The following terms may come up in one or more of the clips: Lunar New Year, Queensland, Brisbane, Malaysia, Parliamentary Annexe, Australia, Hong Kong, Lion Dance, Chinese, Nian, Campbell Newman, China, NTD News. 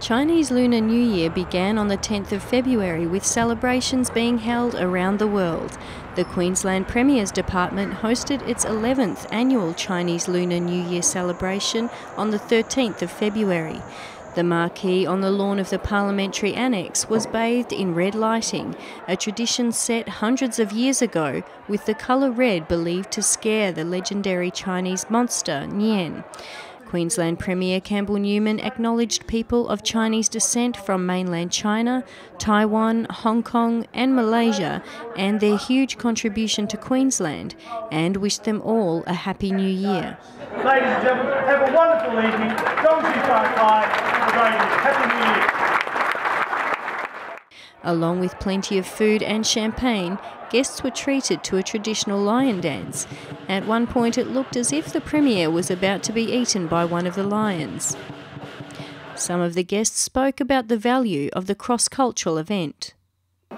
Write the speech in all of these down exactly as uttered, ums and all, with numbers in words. Chinese Lunar New Year began on the tenth of February, with celebrations being held around the world. The Queensland Premier's Department hosted its eleventh annual Chinese Lunar New Year celebration on the thirteenth of February. The marquee on the lawn of the Parliamentary Annex was bathed in red lighting, a tradition set hundreds of years ago, with the colour red believed to scare the legendary Chinese monster, Nian. Queensland Premier Campbell Newman acknowledged people of Chinese descent from mainland China, Taiwan, Hong Kong and Malaysia and their huge contribution to Queensland, and wished them all a Happy New Year. Ladies and gentlemen, have a wonderful evening. Happy New Year. Along with plenty of food and champagne, guests were treated to a traditional lion dance. At one point it looked as if the Premier was about to be eaten by one of the lions. Some of the guests spoke about the value of the cross-cultural event.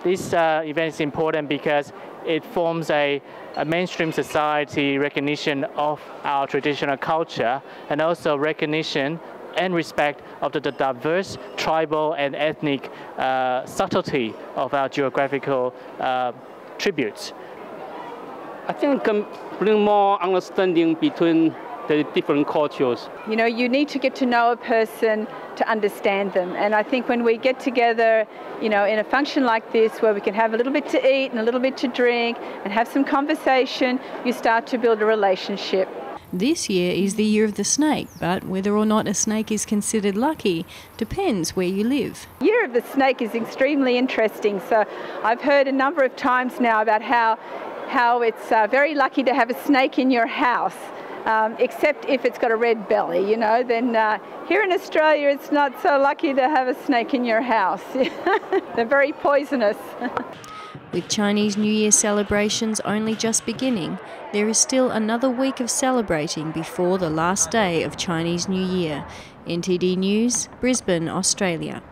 This uh, event is important because it forms a, a mainstream society recognition of our traditional culture, and also recognition and respect of the diverse tribal and ethnic uh, subtlety of our geographical uh, tributes. I think it can bring more understanding between the different cultures. You know, you need to get to know a person to understand them, and I think when we get together, you know, in a function like this where we can have a little bit to eat and a little bit to drink and have some conversation, you start to build a relationship. This year is the year of the snake, but whether or not a snake is considered lucky depends where you live. The year of the snake is extremely interesting. So I've heard a number of times now about how, how it's uh, very lucky to have a snake in your house, um, except if it's got a red belly, you know, then uh, here in Australia it's not so lucky to have a snake in your house. They're very poisonous. With Chinese New Year celebrations only just beginning, there is still another week of celebrating before the last day of Chinese New Year. N T D News, Brisbane, Australia.